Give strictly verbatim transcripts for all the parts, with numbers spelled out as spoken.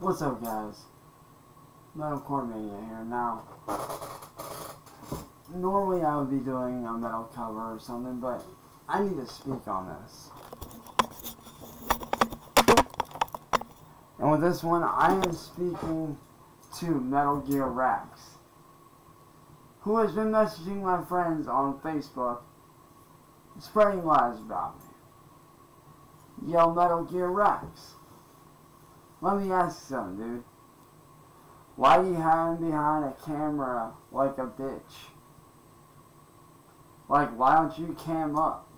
What's up, guys? Metalcoremania here. Now, normally I would be doing a metal cover or something, but I need to speak on this. And with this one, I am speaking to Metal Gear Raxx, who has been messaging my friends on Facebook, spreading lies about me. Yo, Metal Gear Raxx, let me ask you something, dude. Why are you hiding behind a camera like a bitch? Like, why don't you cam up?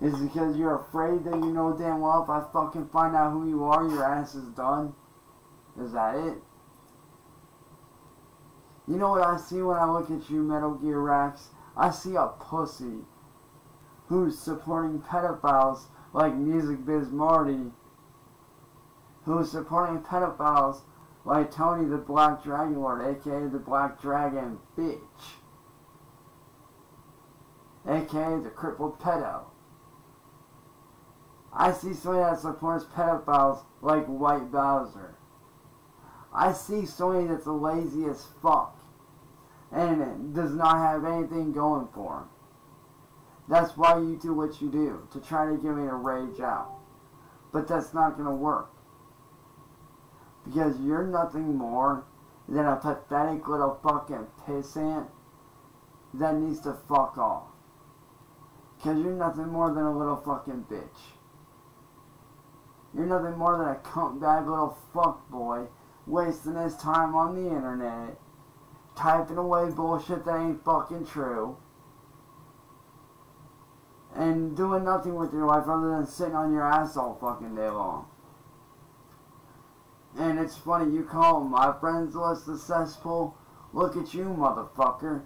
Is it because you're afraid that you know damn well if I fucking find out who you are, your ass is done? Is that it? You know what I see when I look at you, Metal Gear Raxx? I see a pussy who's supporting pedophiles like Music Biz Marty, who's supporting pedophiles like Tony the Black Dragon Lord, aka the Black Dragon Bitch, aka the crippled pedo. I see somebody that supports pedophiles like White Bowser. I see somebody that's lazy as fuck and does not have anything going for him. That's why you do what you do, to try to get me to rage out. But that's not going to work, because you're nothing more than a pathetic little fucking pissant that needs to fuck off. Because you're nothing more than a little fucking bitch. You're nothing more than a cuntbag little fuckboy wasting his time on the internet, typing away bullshit that ain't fucking true, and doing nothing with your life other than sitting on your ass all fucking day long. And it's funny, you call my friends list the cesspool. Look at you, motherfucker.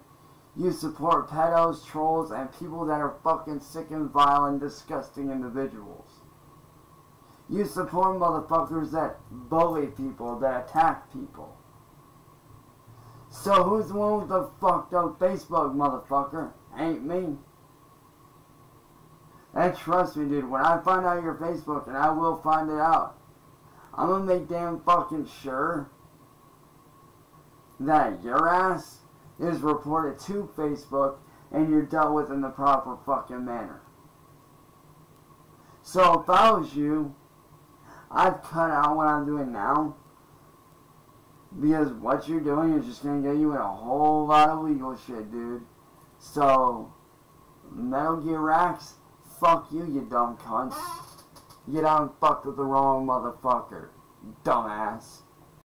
You support pedos, trolls, and people that are fucking sick and vile and disgusting individuals. You support motherfuckers that bully people, that attack people. So who's the one with the fucked up Facebook, motherfucker? Ain't me. And trust me, dude, when I find out your Facebook, and I will find it out, I'm gonna make damn fucking sure that your ass is reported to Facebook and you're dealt with in the proper fucking manner. So if I was you, I'd cut out what I'm doing now, because what you're doing is just gonna get you in a whole lot of legal shit, dude. So, Metal Gear Raxx, fuck you, you dumb cunt. You done fucked with the wrong motherfucker, dumbass.